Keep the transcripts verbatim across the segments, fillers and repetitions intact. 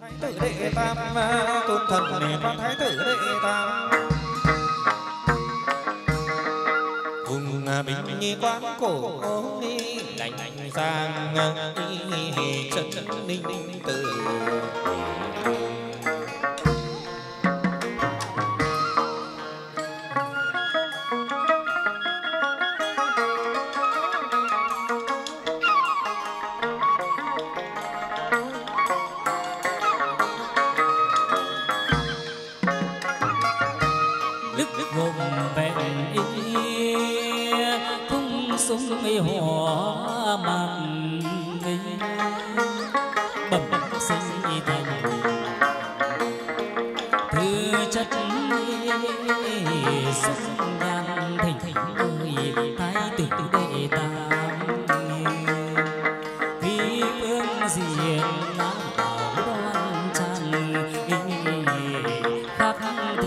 Thái tử đệ tam tôn thần để con thái tử đệ tam vùng bình nhi quán cổ ni lành lành sang y chân ninh tử hoa mặt bẩm sinh thành thứ chất sức đan thành thành ơi thái tử đệ tam vì phương diện nam bảo đoan tràn khắc thường.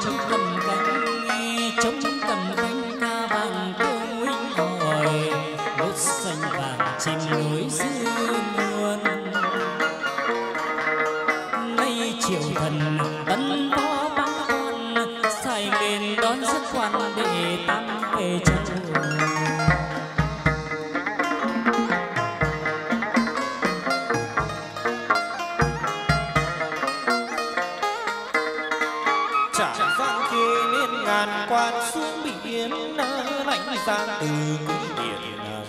Chúc mới duyên nguồn. Nay triệu thần vẫn có ba con, sai lên đón giấc quan để tăng về chân. Sang từ cung điện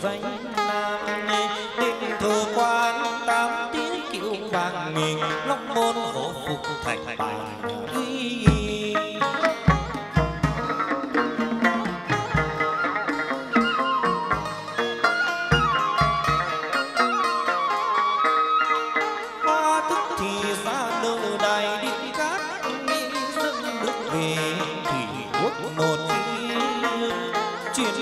danh nam định thừa quan tám tiếng kiệu vàng mình long môn hộ phục thành bàn uy. Hoa tức thì ra đầu đài điện cát nghi dâng nước về thủy quốc nôn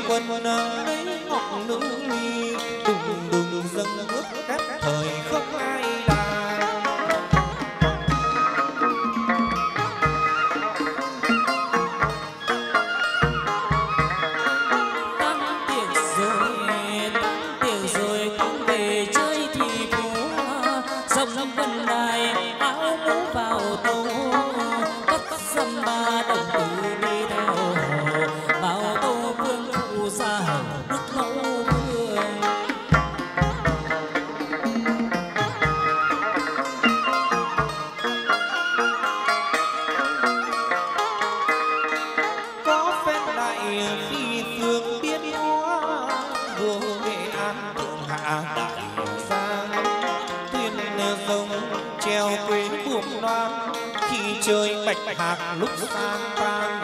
quân ấy ngọc nữ nghi đùng đùng dâng nước các thời không ai là tăng tiệc rồi tăng tiệc rồi con về chơi thì phố dòng dòng vân đài áo mũ vào tố cất dâm ba đồng tử đi theo bao tô vương ra nước lâu thương. Có phép đại phi phương biết hoa vua Nghệ An thượng hạ đại giang thuyền rồng treo quê buồm loan khi chơi bạch hạc lúc sang tan.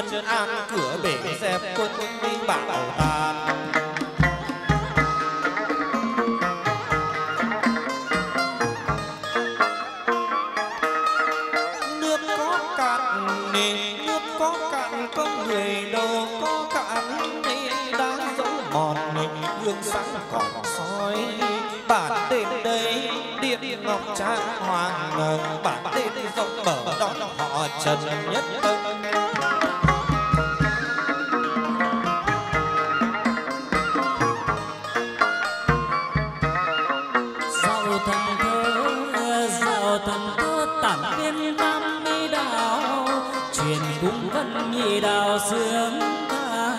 Chân an cửa bể dẹp quân binh bảo tàn. Nước có cạn nền, nước có cạn con người đâu có cạn nên đã dẫu mòn gương sáng còn soi. Bản tên đây điện ngọc trang hoàng, bản tên rộng mở đón họ Trần Nhất Tông. Đào sướng ca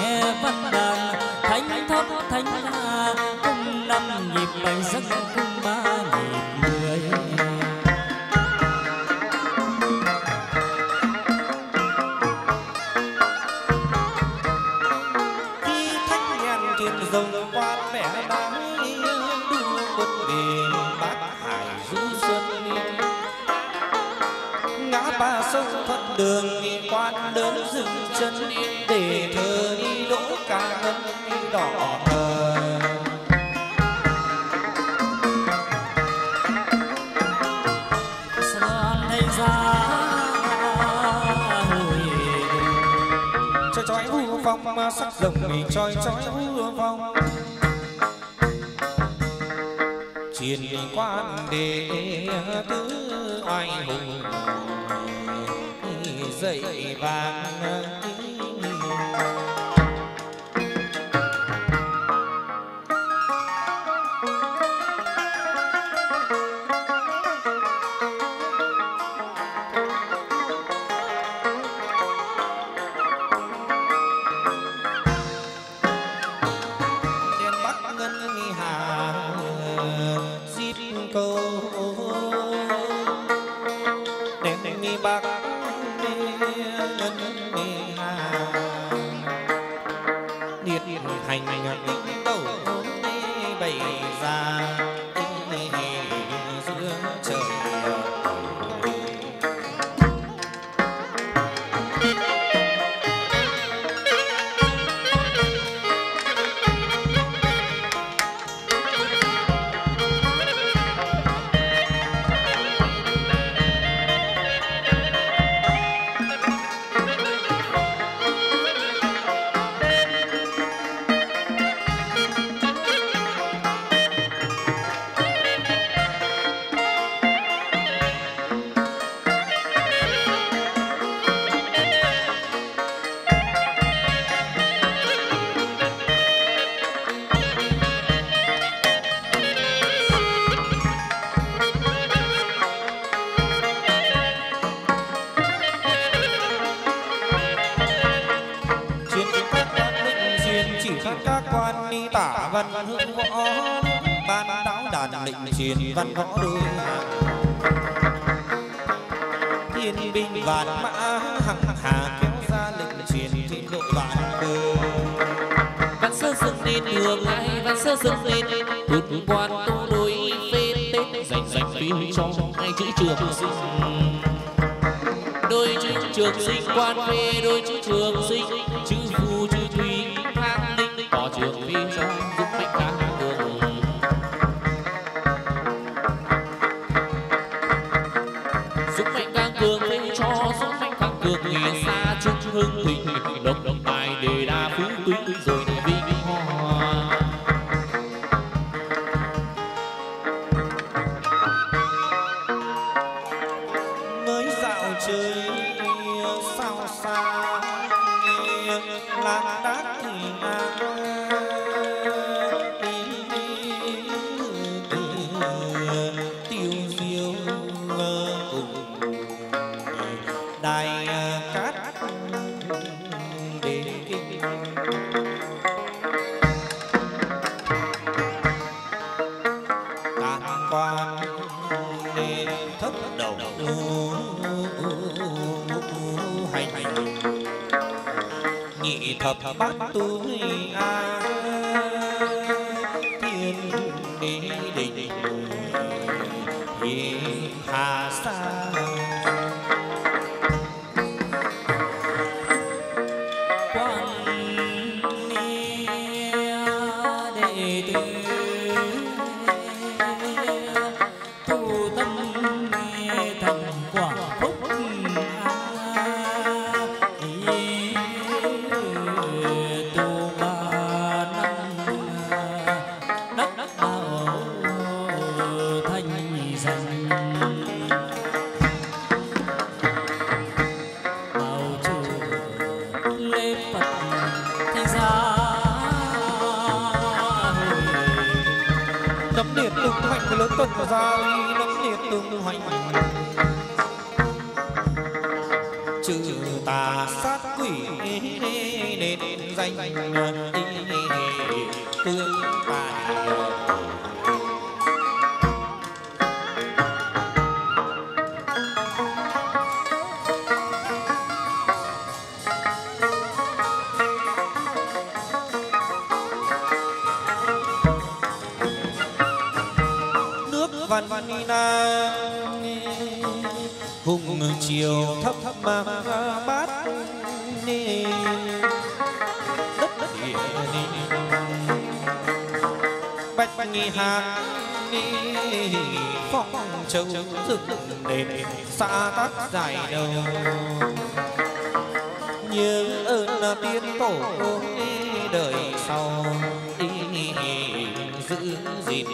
nghe văn đàn thánh thót thánh ca cung năm nhịp bảy giấc cung ba nhịp mười. Khi thánh nhàn thiên rồng quan vẻ đáng đưa quân về bát hải du xuân ngã ba sông thuận đường quan lớn dừng chân để thờ đi đỗ ca ngân đi đỏ thờ. Sao nay ra cho chói hương phong sắc rồng mình chói chói hương phong truyền quan đề tứ oai hùng. dậy vàng văn hương võ ban táo đàn định truyền văn võ đôi thiên binh vạn mã hằng hà kéo ra lệnh truyền thiên lộ vạn cơ văn sơ dựng nên đường ai văn sơ dựng lên tụt quan tô đối phê tết dành dành tuy cho hai chữ trường sinh đôi chữ trường sinh quan phê đôi chữ trường sinh chữ vu chữ thủy khang ninh tỏ trường vi cho hưng thịnh độc độc tài đề đa phú quý rồi thì vinh hoa mới dạo chơi sao xa lạc đá thì tiêu diêu cùng đài cát thập bát tu a thiên đế định thiên hà sa quang đệ tử tu tâm thành quả phúc lớn tuần của gia uy lẫm liệt tương hoành trừ tà sát quỷ nên danh tương tài hùng chiều thấp thấp mà bát ni đất đất địa bạch bạch nghi hà ni phong châu rực đền xã tắc giải đầu nhớ ơn tiên tổ đời sau đi giữ gìn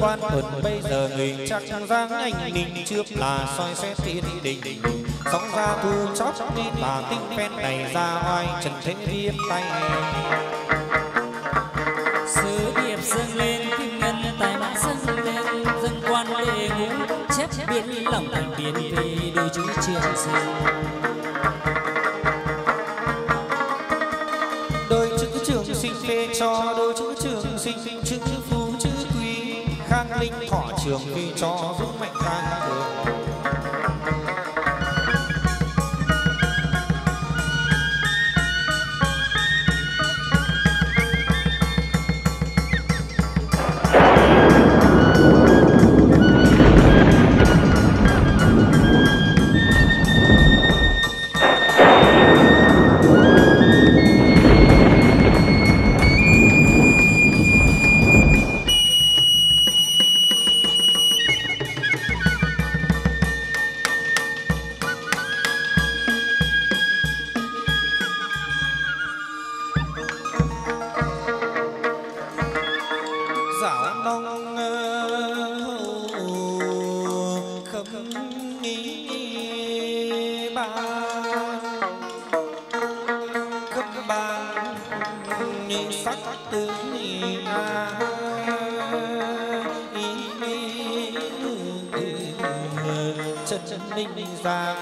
quan thuận bây giờ người chắc giang anh ninh trước là soi xét thiên đình sóng ra thu chót nên bà tinh phen này ra oai trần thế viết tay sứ điệp dâng lên kim ngân tài mã dâng lên dân quan đệ ngũ chép biến lòng thành biến vì đôi chữ trường sinh phê cho đôi chữ trường sinh chữ phú chữ quý khang linh thọ trường khi cho vững mạnh khang cường Ninh Giang.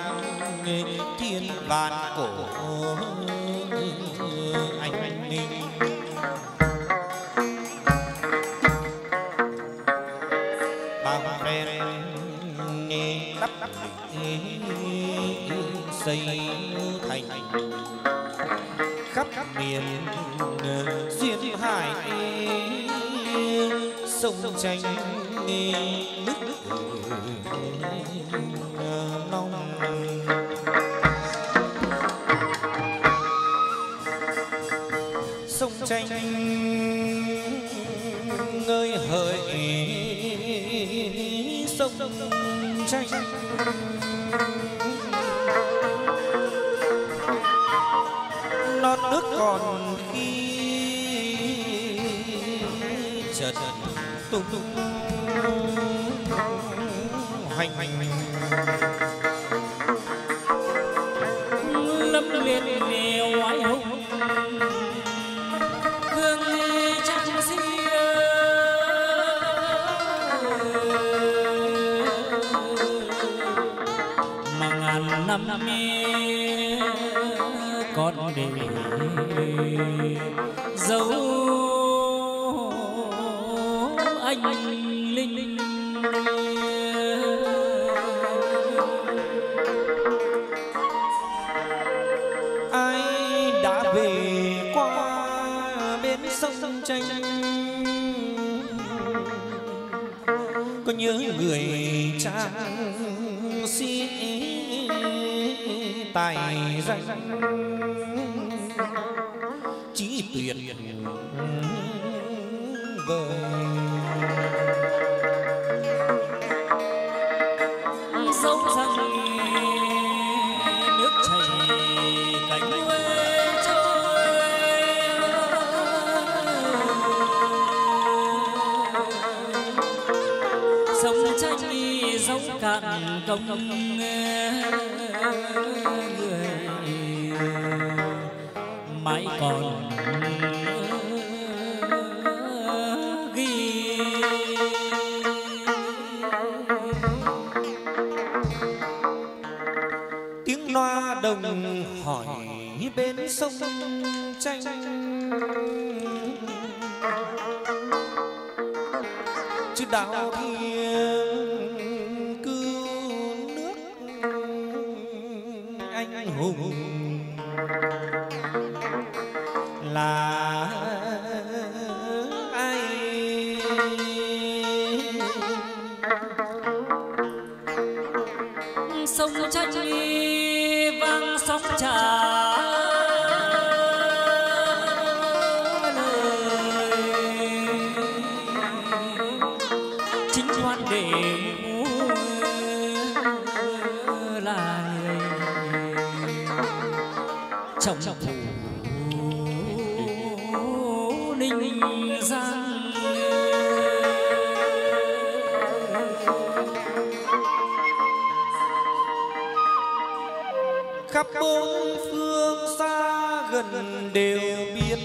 khắp bốn phương xa gần đều biết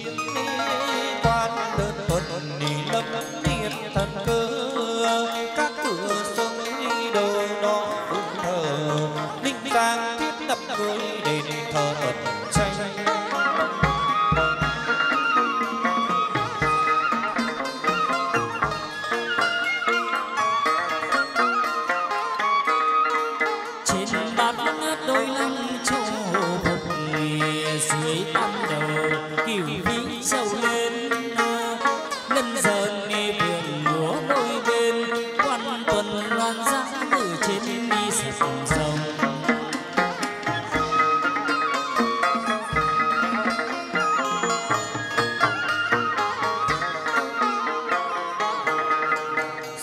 quan đơn tuần đi lâm niệm thần cơ các cửa sông đâu đó cũng thờ linh tàng thiết tập cưới đền thờ Phật tranh. Trên bát ngát đôi lăng châu bục dưới tam đầu cửu vĩ sâu lên ngân dần đi vườn múa đôi bên quan tuần loan ra từ trên đi sập sông.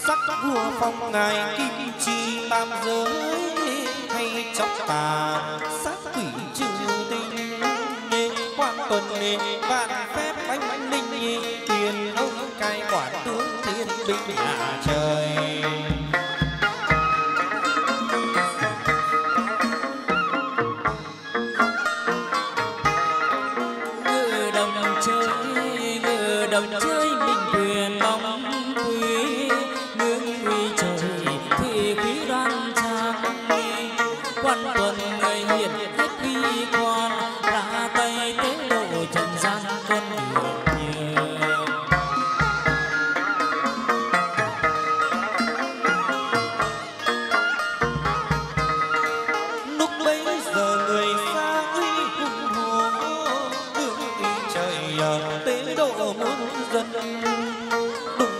Sắc vua phong ngài kim chi tam giới chóc tà sát quỷ trừ tinh quan tuần vạn phép bánh linh tiền ông cai quản tướng thiên binh hạ trời. Ngự đồng chơi ngự đồng chơi bình quyền bóng quý ngưỡng uy trời thị quý đoan trang quan tuần người hiền hết bi quan ra tay tế độ trần gian quân nhiều. Lúc bấy giờ người xa uy hùng hồ ngưỡng uy trời tế độ muôn dân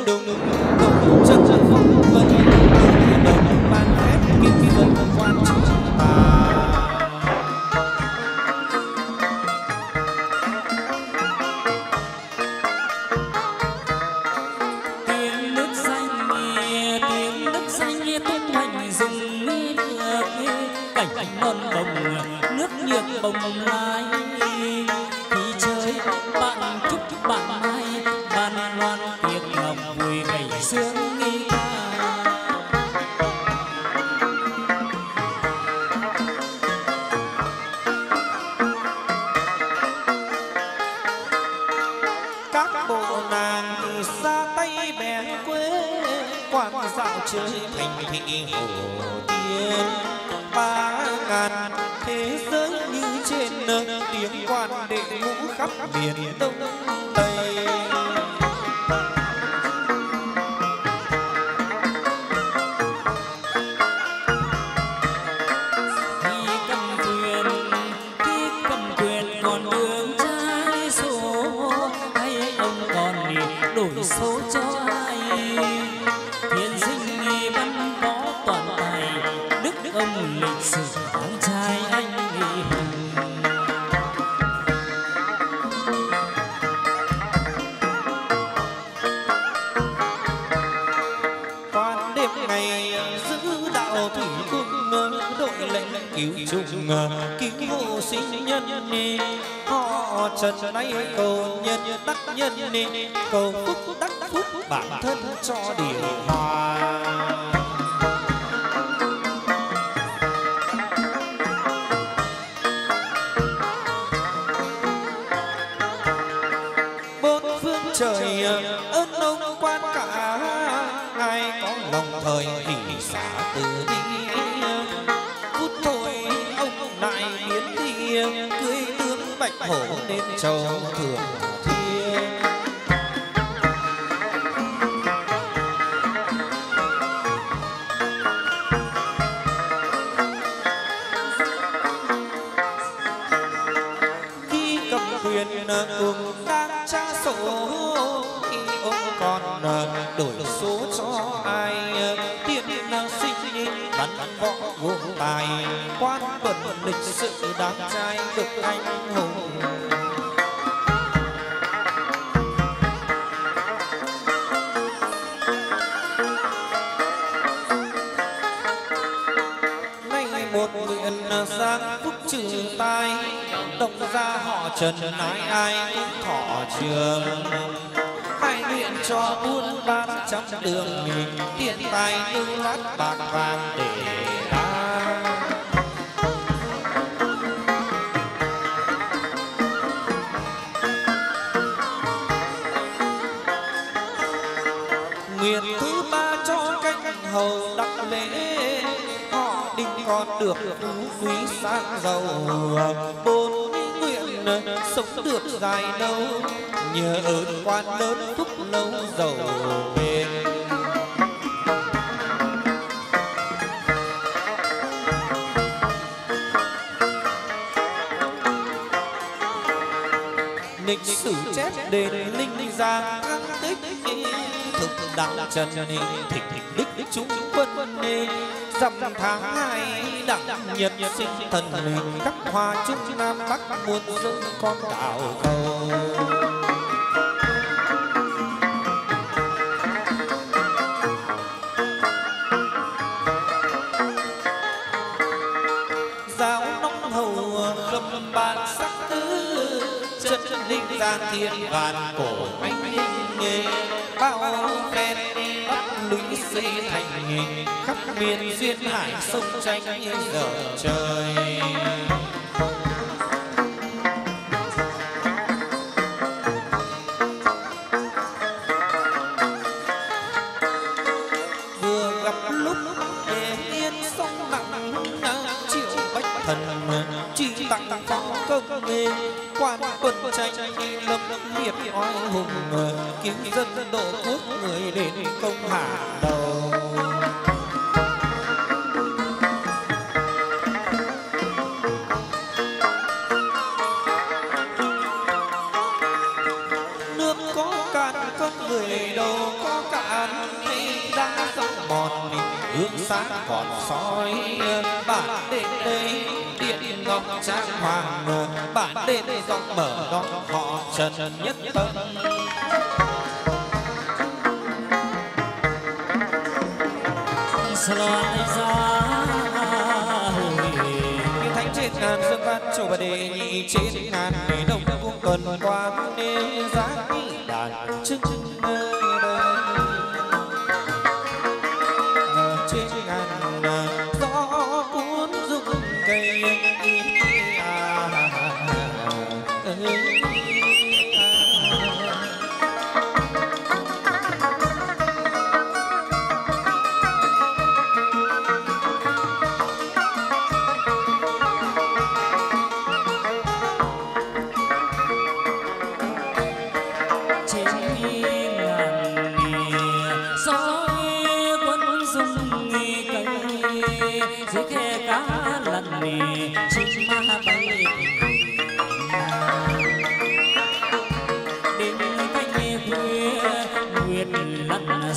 đùng đùng đùng chân chân phong vân đồng ban phép kim vân quan trọng. Bồng lai thì chơi bạn chúc bạn mai ban loan tiệc ngọc vui ngày xưa nghi ca các bộ nàng từ xa tay bèn quê quan dạo chơi thành thị hồ tiên ba ngàn thế giới như trên tiếng quan đệ ngũ khắp miền đông tây. Khi cầm quyền khi cầm quyền còn đường trái số hay ông còn đổi số cho ai thiên sinh văn võ toàn tài đức ông lịch sử con trai anh Hùng. Qua đêm ngày giữ đạo thủy quân đội lệnh cứu chung cứu hộ sinh nhân họ trần nay cầu nhân đắc nhân cầu phúc đắc phúc bản thân cho điều hòa. Trời ơn ông quan cả ai có lòng thời thì xả từ đi phút thôi ông lại biến thiên cưới tướng bạch hổ đến châu thượng thiên. Khi cầm quyền cùng đang tra sổ còn đổi số cho ai tiên năng sinh bắn võ vô tài quan tuần lịch sự đáng trai được anh hùng. Nay một nguyện giang phúc trừ tai đồng ra họ Trần ái ai cũng thọ trường hai nguyện cho buôn bán trong đường mình tiền tài tương lát bạc vàng để ta. nguyệt thứ ba cho canh hầu đắc lễ, họ đinh con được phú quý sang giàu. Bốn nguyện sống được dài lâu, nhờ ơn quan lớn phúc lâu giàu bền. Lịch sử chép đền Linh Giang thăng tích, thực đạo trần thịnh đích chúng quân nên dằm tháng hai đặng nhật sinh thần linh các hoa trung nam bắc muôn dân con đảo cầu. Giáo nóng hầu lâm bàn sắc tứ, chân linh giang thiên vạn cổ anh nghề bao phen bắt lũy xây thành hình khắp miền duyên hải sông tranh giờ trời. Vừa gặp lúc để tiên sông nặng nặng triệu bách thần chỉ tặng phong công nghề quan quân tranh lâm liệt oai hùng cứu dân độ quốc người đến công hạ đầu. Nước có cạn con người đâu có cạn, đã dòng mòn hướng sáng còn soi bản đến đây điện ngọc trang hoàng bản đến đây dòng mở đón họ trần nhất tâm. Như thánh trên ngàn dương văn chủ bà đề nhị trên ngàn người đồng vuông tuần quan đêm giá đàn trưng nơi đây.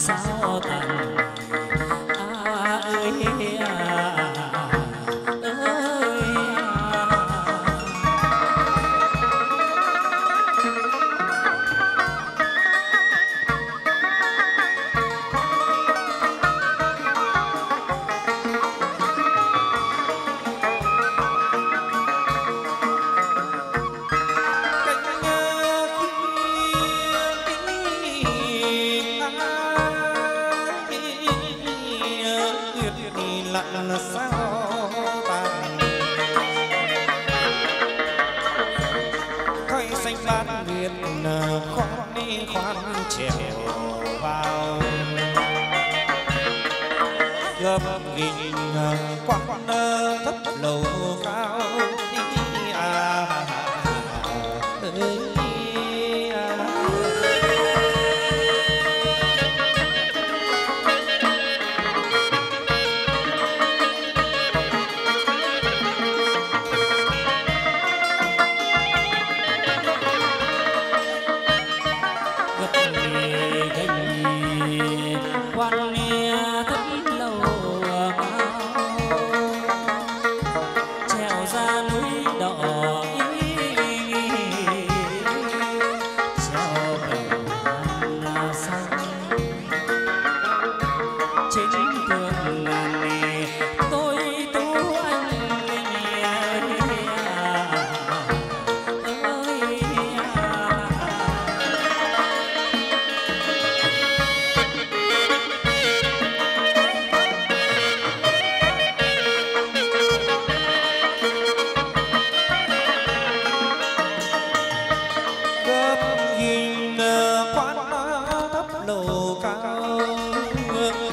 Sao tàn à ơi à ơi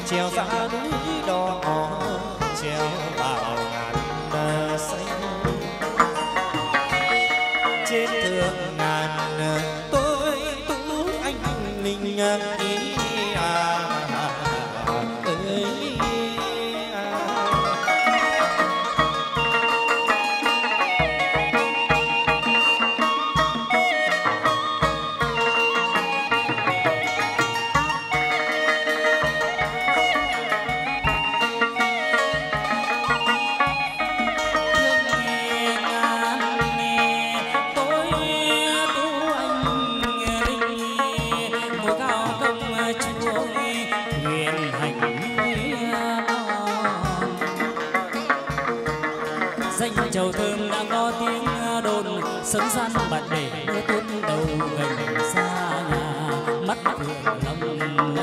treo dã núi đỏ treo vào ngàn xanh trên thượng ngàn tôi tú anh linh ý à ơi Chầu thơm đã có tiếng đồn sớm gian bạt để tuốt đầu gần xa nhà mắt thường lòng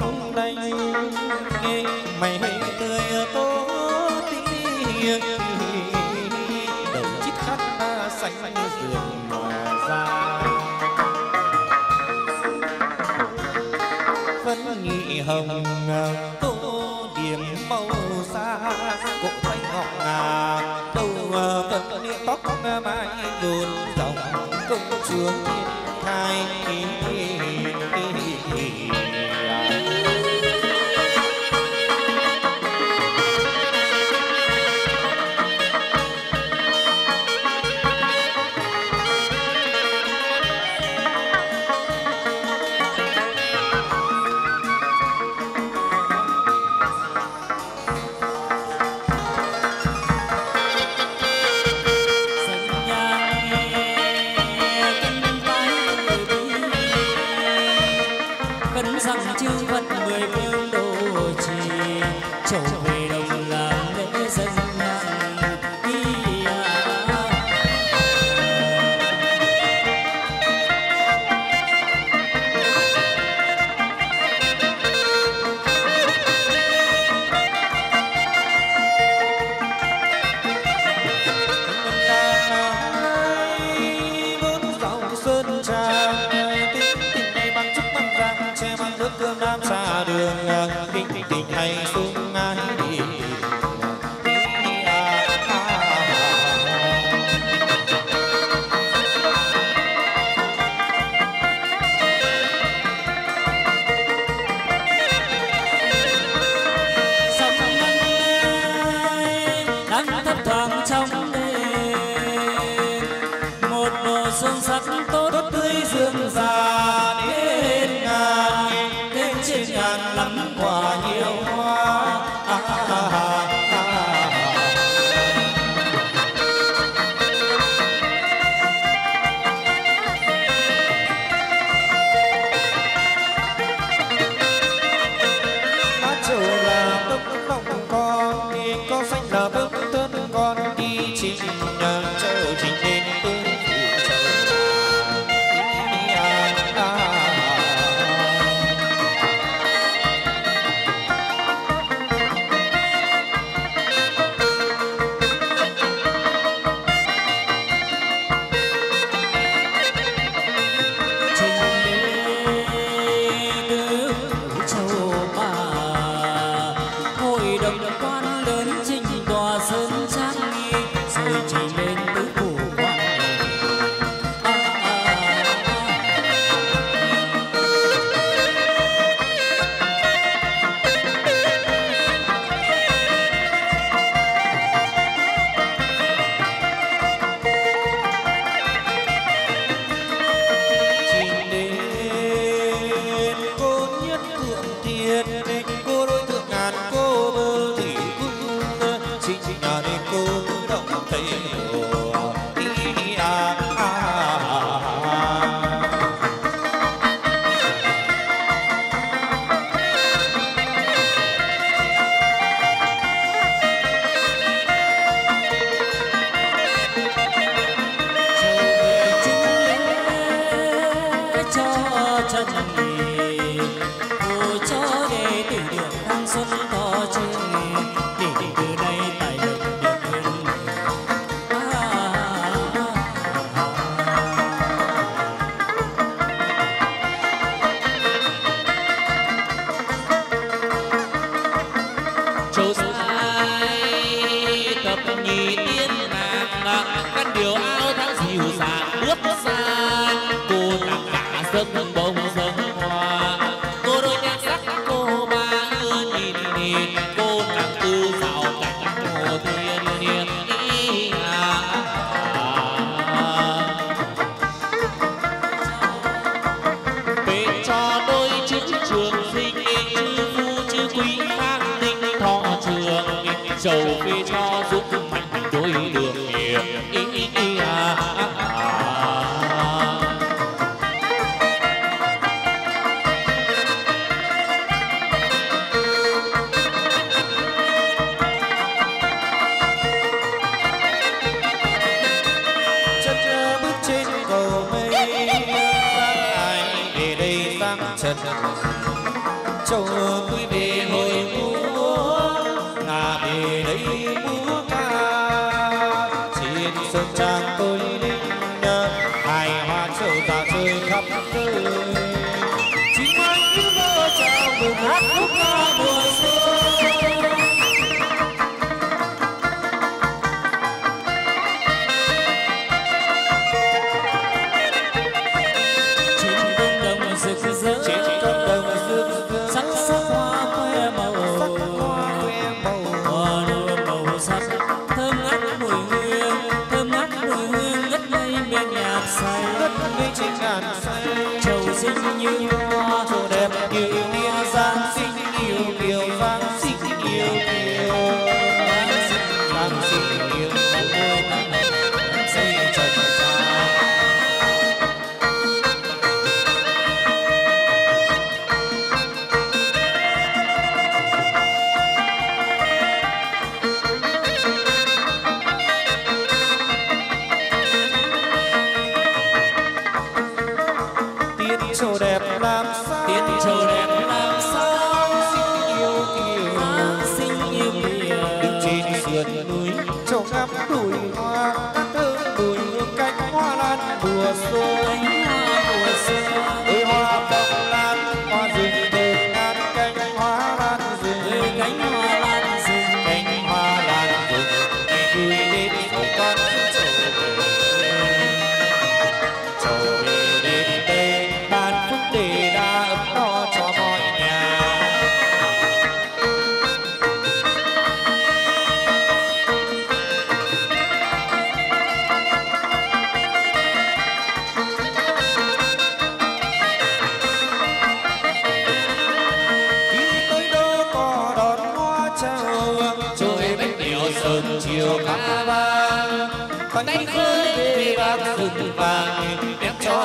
lanh mày tươi tố tiếng đầu chít khát xanh giường mò ra vẫn nghị hồng tô điểm màu xa cổ tay ngọc ngà đầu cận tóc mái dồn dòng công trường hai nước xa, cô là cả giấc bông giấc hoa. Cô đôi nhan sắc cô ba ơi nhìn nhìn, cô là tư giàu cảnh hồ thiên nhiên. Về cho đôi chữ trường sinh, chữ phu chữ quý khang ninh thọ trường, chầu về cho giúp mạnh đôi đường nghiệp. Châu tôi về hồi múa là về đây múa ca, trên sơn trang tôi linh hài hòa châu ta chơi khắp nơi. Chính anh cứ mơ chào mừng hát khúc ca mùa xuân. Như hoa trổ đẹp như hoa giáng sinh yêu kiều vang sinh yêu kiều vang sinh yêu xây trần gian. Trầu đẹp làm sao, tiết trầu đẹp làm sao, xinh yêu kiều, xinh yêu kiều. Đứng trên sườn núi, trầu ngắm đùi hoa, thơm đùi hương cánh hoa lan mùa xuân. Đôi hoa bông lan, hoa rừng đơm ngát cánh hoa lan rừng, cánh hoa lan rừng, cánh hoa lan rừng. Khi đến trầu con trầu chiều khắp vang, còn đánh khơi về bác rừng vàng, đẹp cho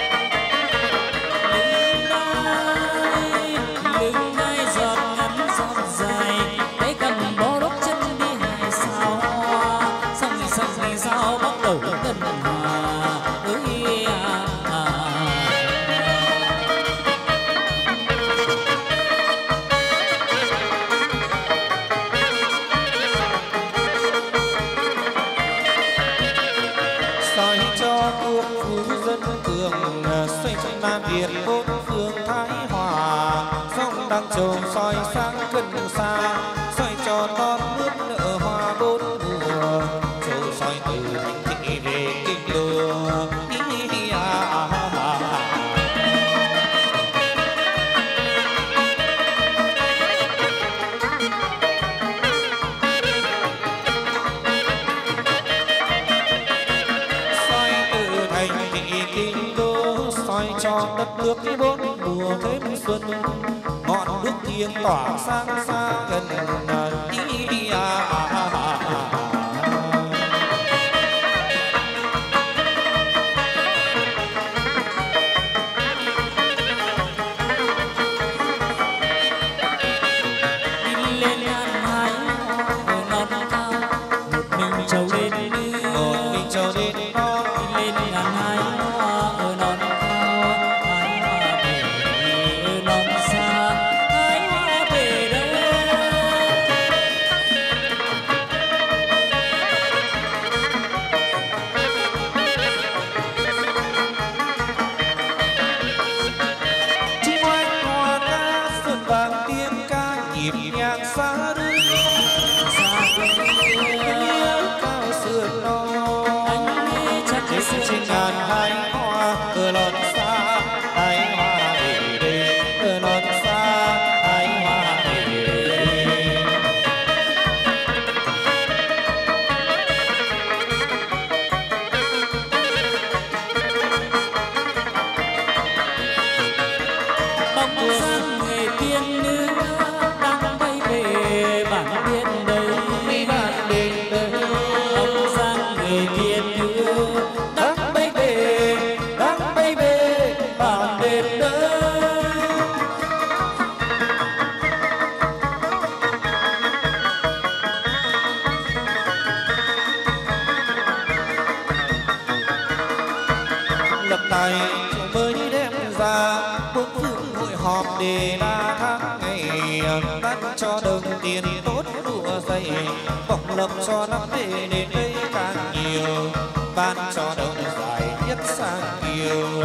để không bỏ lỡ những video hấp dẫn. ra bốn phương hội họp để la tháng ngày, đắt cho đồng tiền tốt đùa dày, bọc lộc cho năm về đến đây càng nhiều, ban cho đồng giải nhất sang kiều.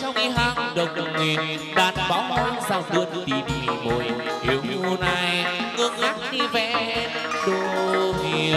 Trong đi hang đồng nghìn đàn báo hoang sao tuôn tìm mồi yêu yêu này ngước ngác đi về đô miền.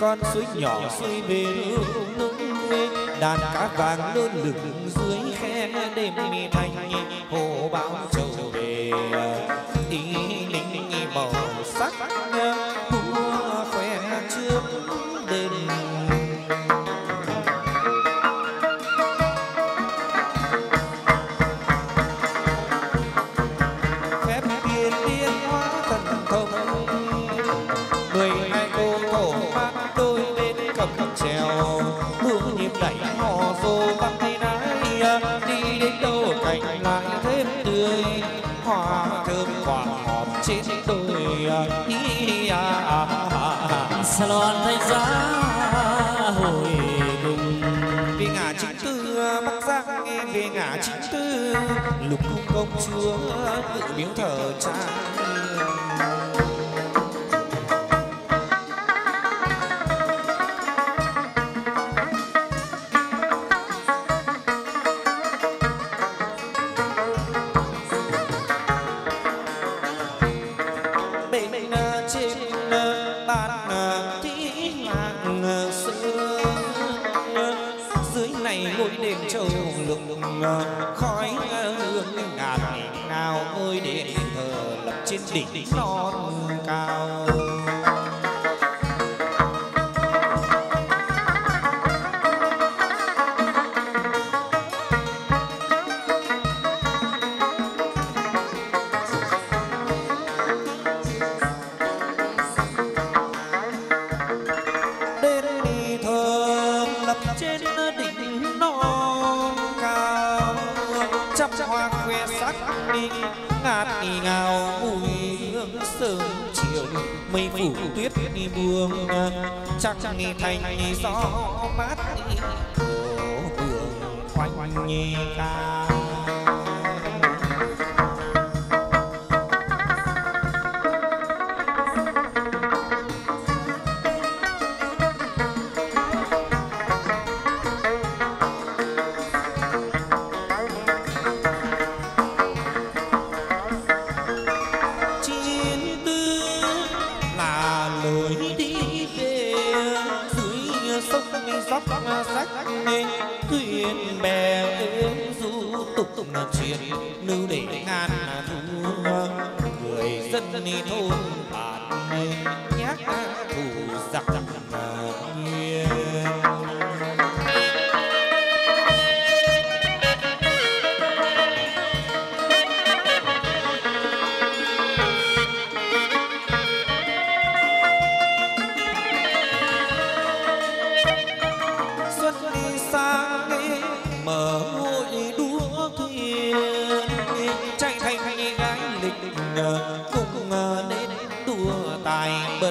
Con suối nhỏ xuôi bên đàn cá vàng lơ lửng dưới khe đêm thanh, hồ bão trầu về ý lính màu sắc mùa khoe trước đêm. Phép tiên tiên hóa thần thông, mười hai cô thổ bát đôi bên cầm trèo, buông nhịp đẩy hò rô bắt tay nái, đi đến đâu cảnh lại thêm tươi, hoa thơm quả ngọt trên đôi. Sa lon thay giá hồi cùng về ngã chính tư Bắc Giang, nghe về ngã chính tư lục cung công chúa tự biếu thờ cha. Khói hương ngạt nào ngôi đền thờ lập trên đỉnh non cao. Mây phủ tuyết đi buông, trăng nghi thành nghi gió mát đi, phố phường quanh nghi ca.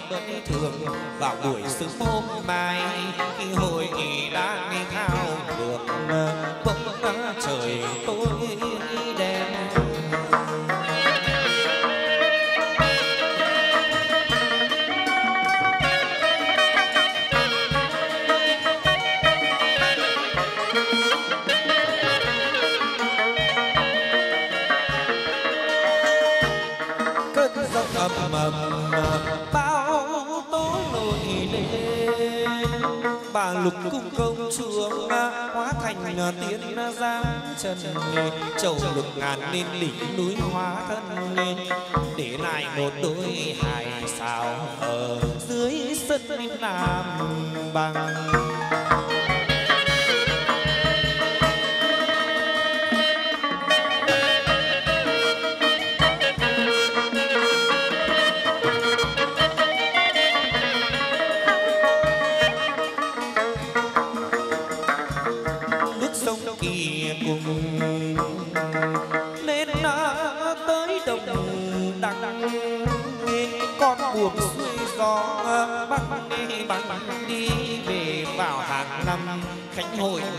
mượt thường vào buổi sớm hôm mai, khi hội ý đã nghe thao được bỗng trời tối đen. Mầm bao tố nổi lên, bà lục cung công trường hóa thành tiến giang trần, chầu lục ngàn lên đỉnh núi hóa thân lên, để lại một đôi hài xào ở dưới sân Nam Bằng. Khánh hội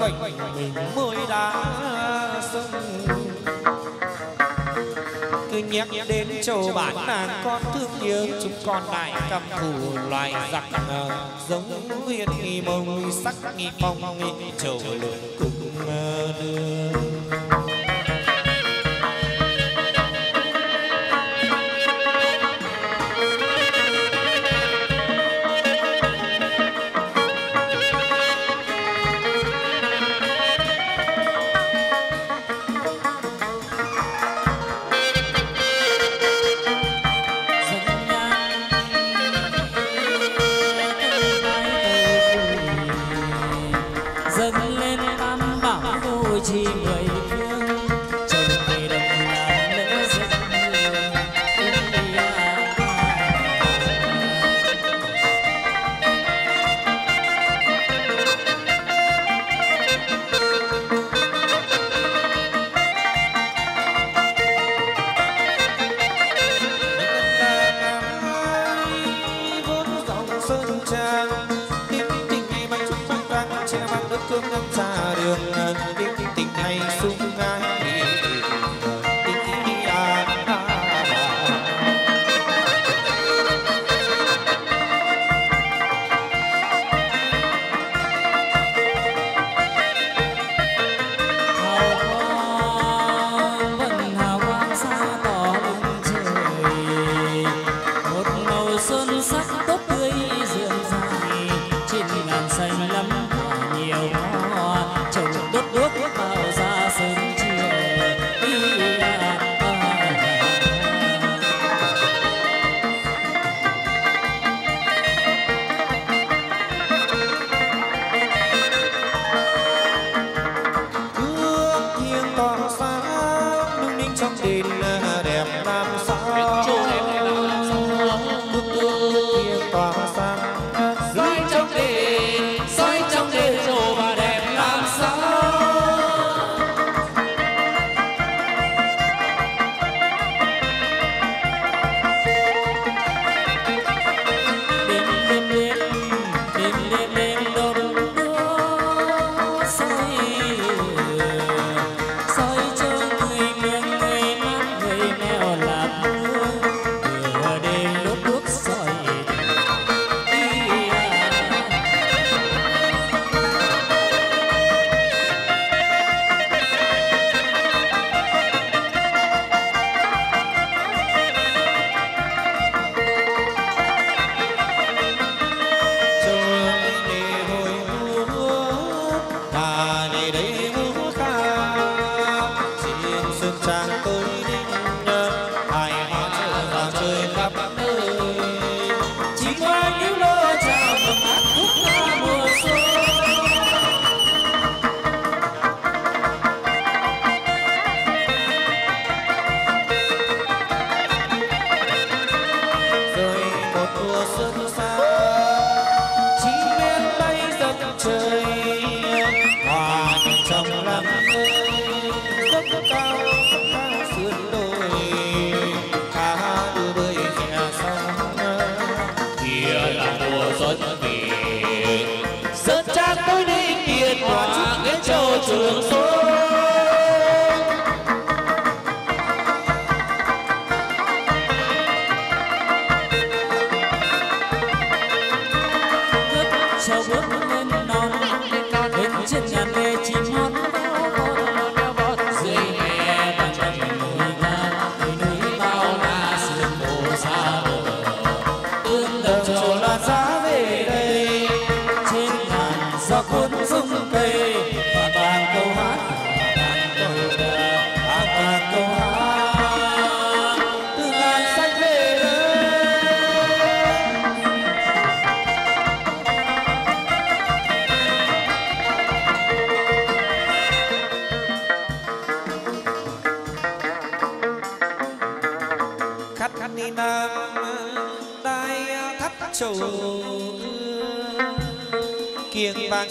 Quanh mình mới đã dâng cứ nhắc đến châu bản nàng con thương nhớ, chúng con lại căm thù loài giặc giống huyên nghi mông sắc nghi phong nghi châu lượn cùng đưa. Hãy subscribe cho kênh Camera Quang Hưng trầu kiêng vàng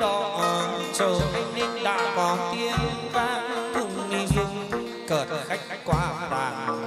đo trầu anh nên đã có tiếng vang cùng đi dùng cợt khách qua vàng.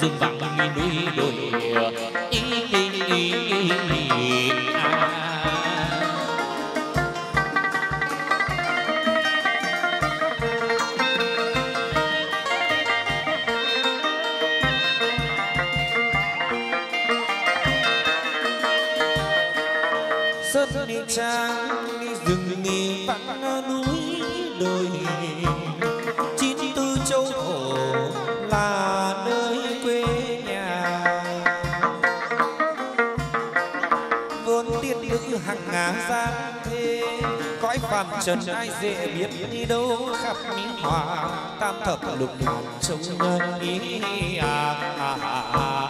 Rừng vàng vàng núi đồi ý ý ý ý ý sơn đi trang đi rừng đi vắng núi đồi chín tư châu thổ là hàng ngàn gian thế cõi phàm trần ai dễ biết đi đâu khắp mỹ hòa tam thập lục đạo trông ngân ý à à à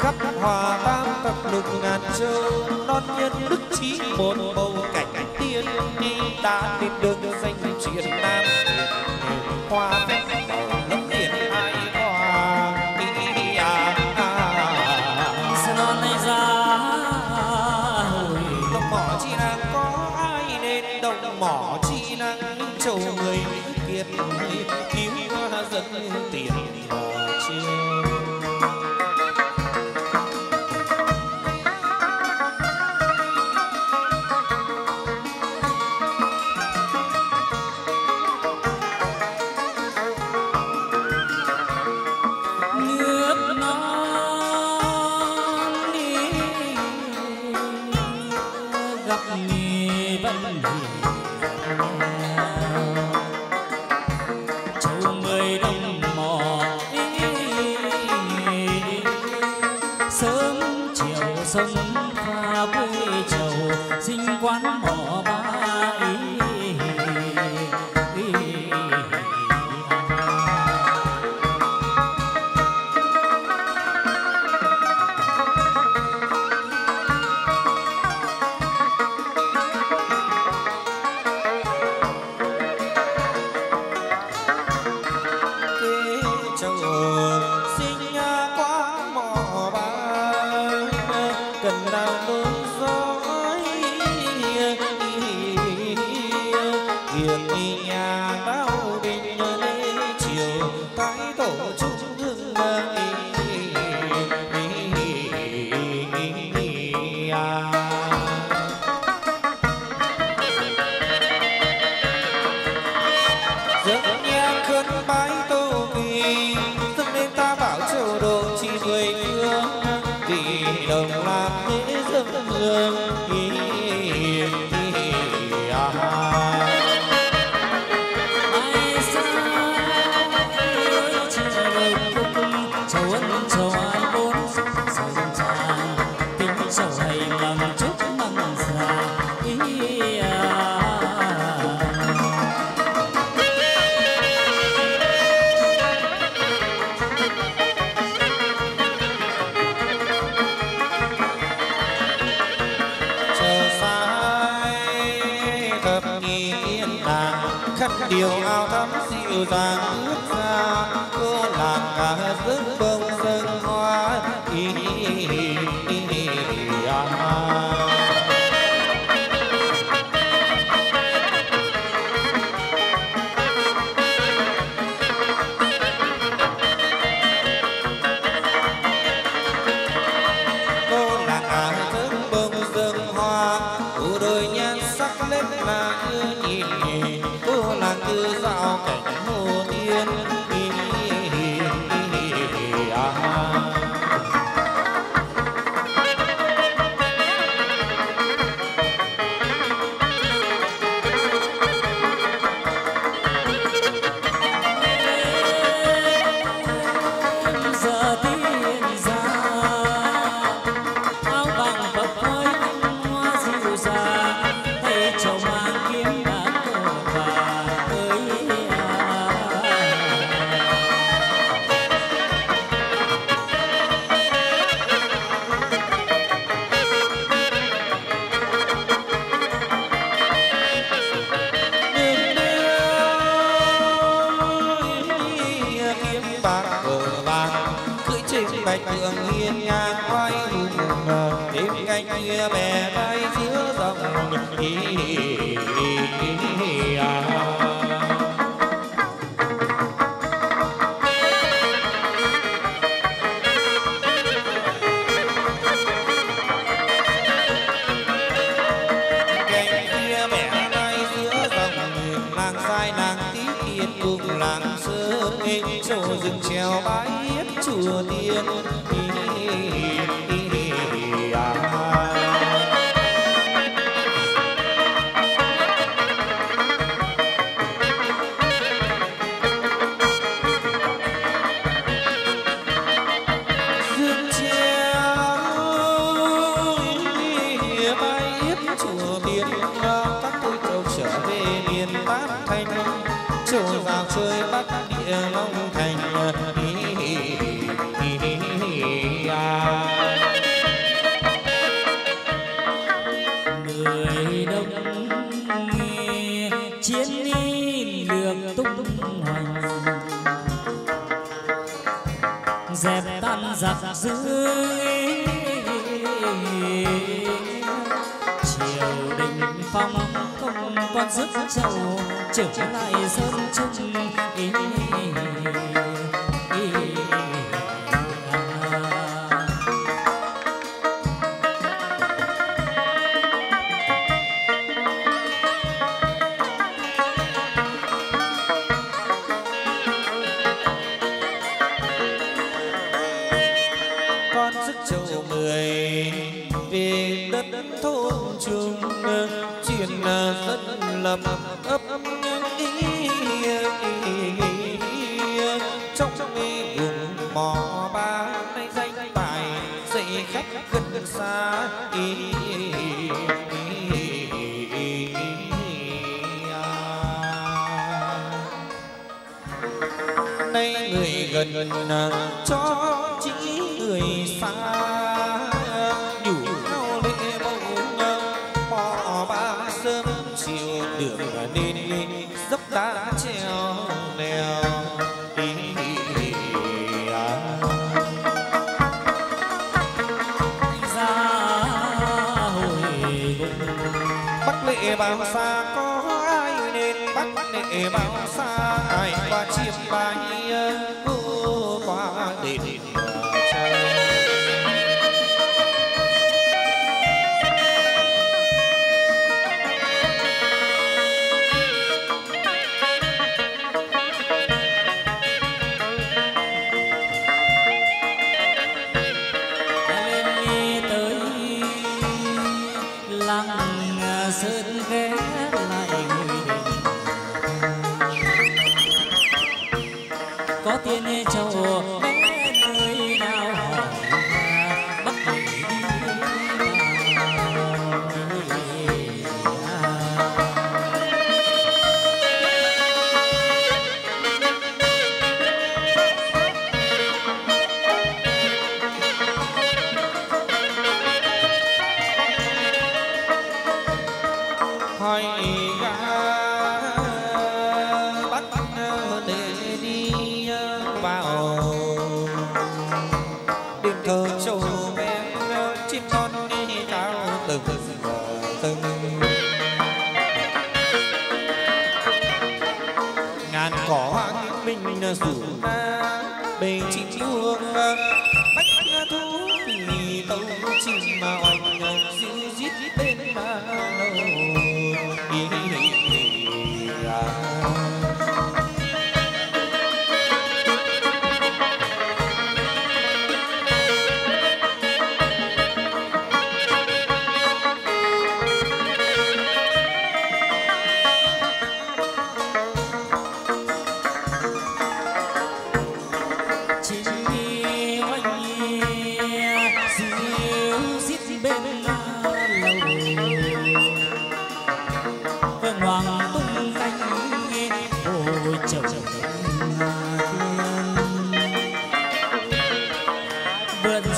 khắp hòa tam thập lục ngàn châu non nhân đức trí một bầu cảnh cảnh tiên đi ta tìm được danh truyền nam hoa vẽ màu lấp biển ai hòa ý à. Mỏ chi năng châu người kiệt cứu dân tiền mỏ chiêu điều ao thắm dịu dàng ướt ra cô làng cả rước bông dâng hoa ý ý ý ý à. Cô làng cả rước bông dâng như dạo cảnh hồ tiên. Hãy subscribe cho kênh Camera Quang Hưng.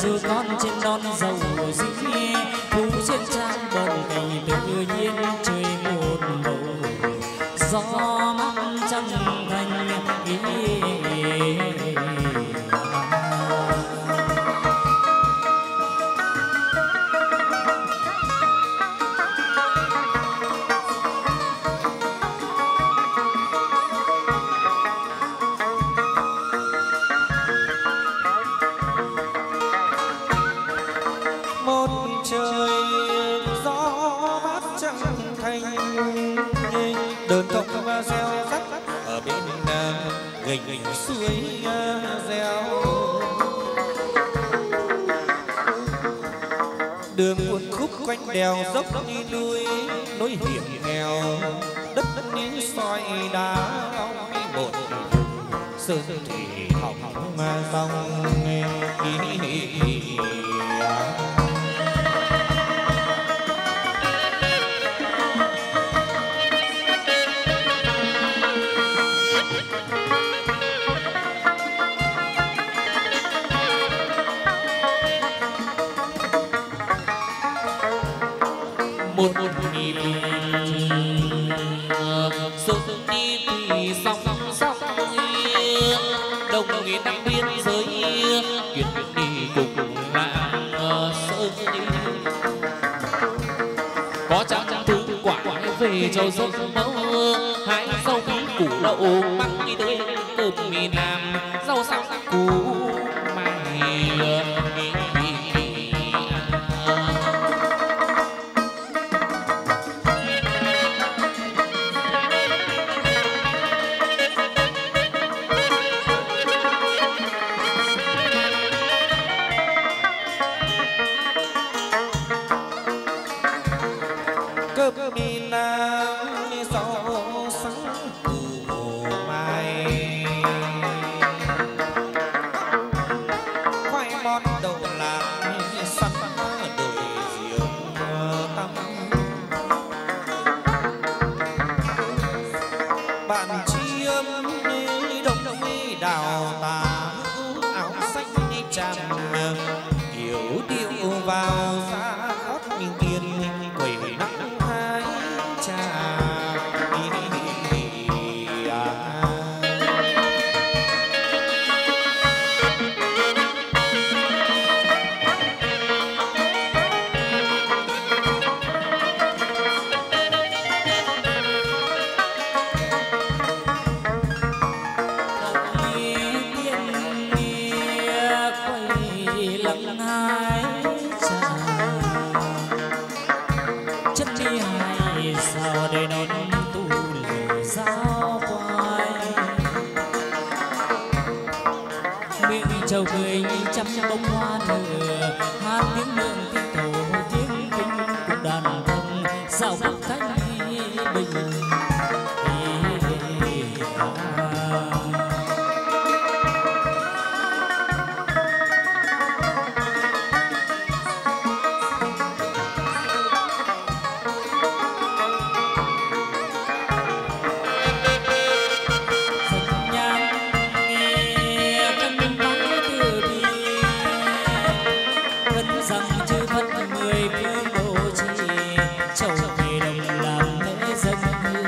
dư con trên non dầu dĩ thú trên trang bồng ngày tự nhiên trời một bầu gió mắt trăng thành ý. Ngành suối gieo đường cuốn khúc quanh đèo dốc đi núi nối hiểm nghèo đất ní soi đá long một sơn thủy hỏng mà dòng một nhịp sông đi thì sóng sóng đồng người năm biên giới chuyện đi cùng là sơn đi có cháo cháo thứ quả về cho sông mẫu hái rau củ đậu măng đi tới cơm mì làm rau sao củ mày chầu về đồng làm lễ dân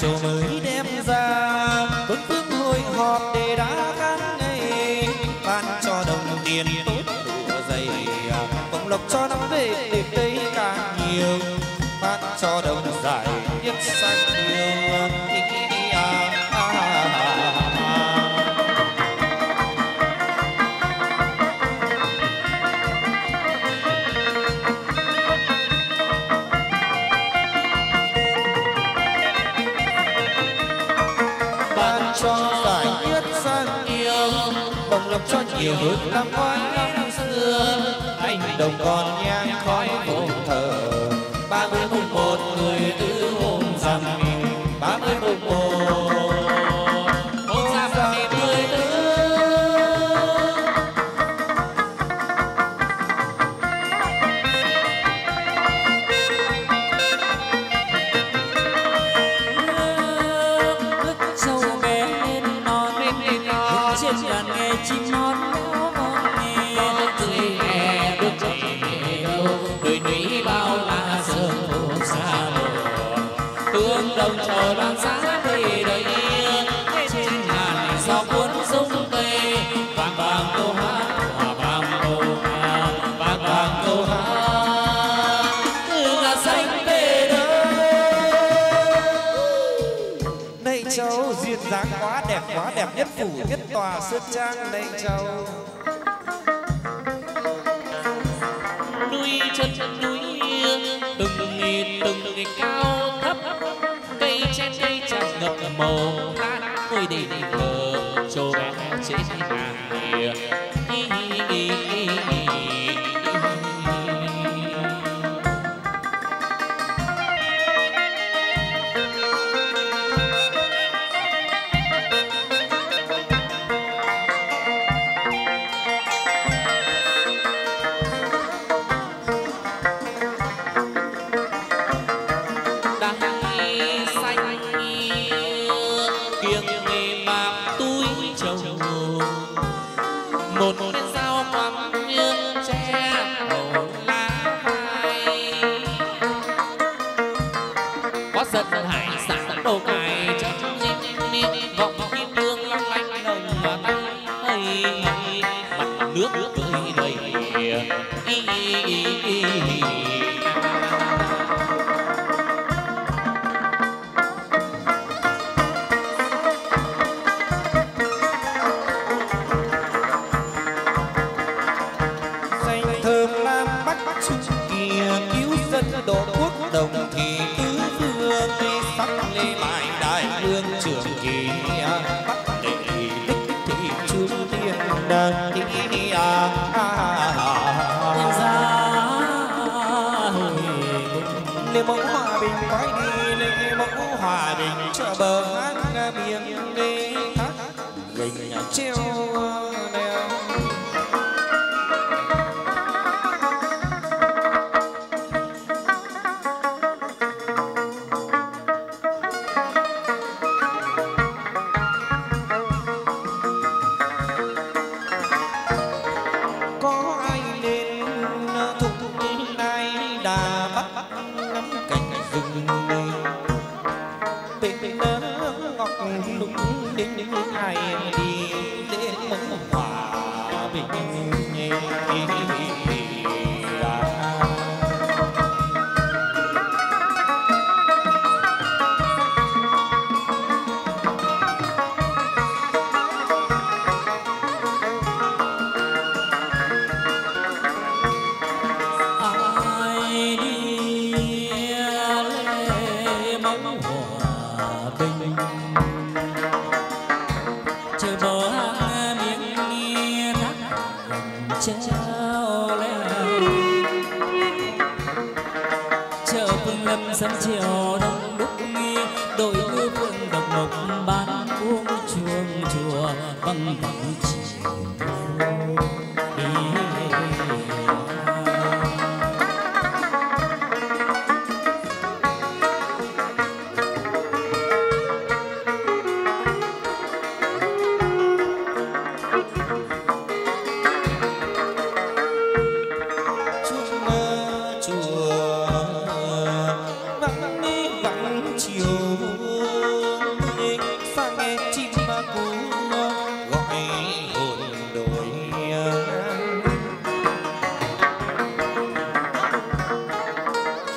chiều mới đem ra tuấn phương hồi họp để đã khăn ngày ban cho đồng tiền tốt lụa dày bồng lộc cho năm về để đây càng nhiều ban cho đồng giải nhất xanh nhiều cho nhiều hơn năm ngoái năm xưa anh đồng còn nhang khói cùng thờ ba mươi mùng một người tứ hôm rằm ba mươi mùng một hôm rằm ngày mười tứ nước sâu bé lên non lên non trên đàn nghe chim quá đẹp nhất phủ nhất tòa Sơn Trang đây cháu núi chân chân núi từng nghìn từng nghìn cao thấp cây trên cây tràn ngập màu lan ngôi đền thờ châu bé trên hàng chiều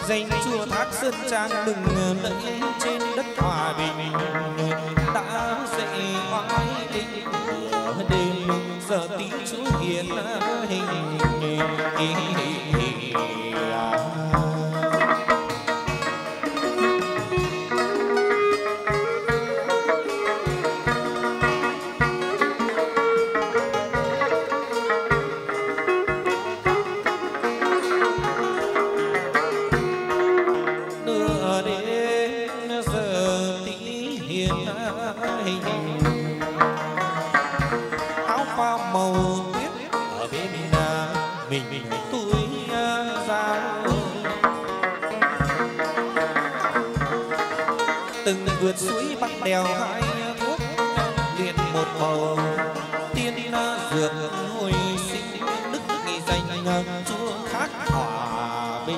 danh chùa Thác Sơn Trang đừng lẫy trên đất Hòa Bình. Đã dậy oai định đêm giờ tí chú hiền hình suối bắt đèo hai thuốc liền một màu tiên dược hồi sinh đức nghị danh chúa Thác Hòa Bình.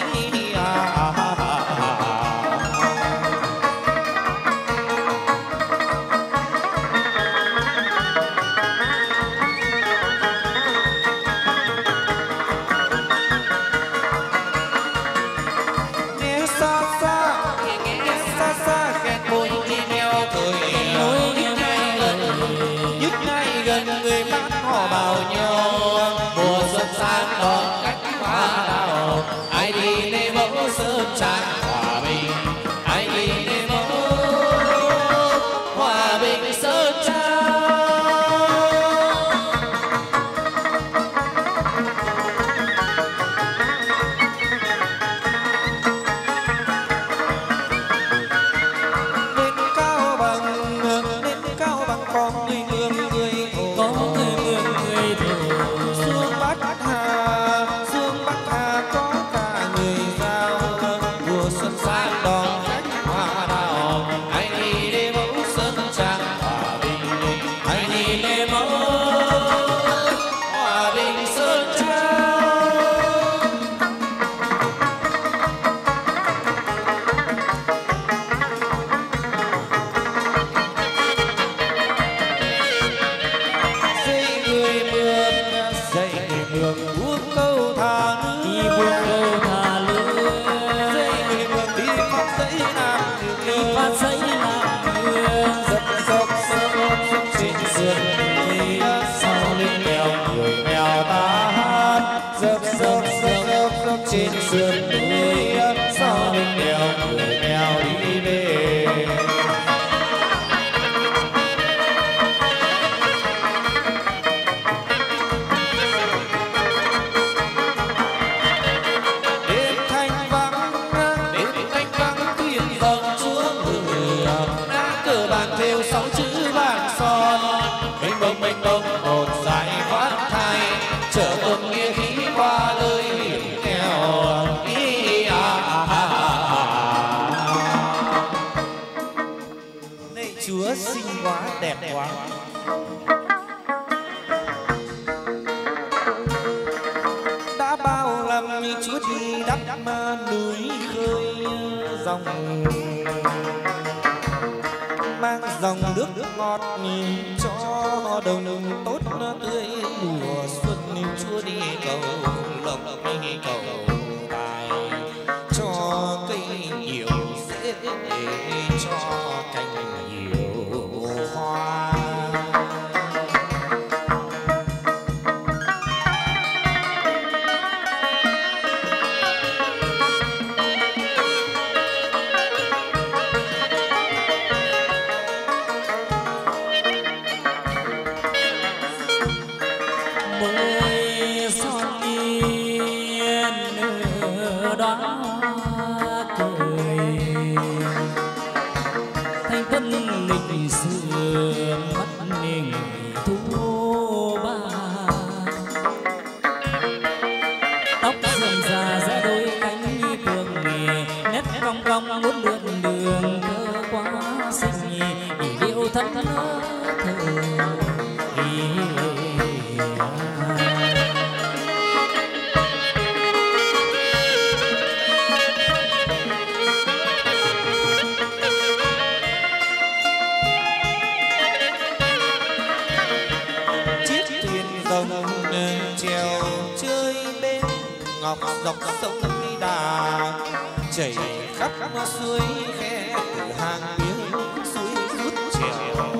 chảy khắp nó suối khe từ hàng miếng suối rút trèo.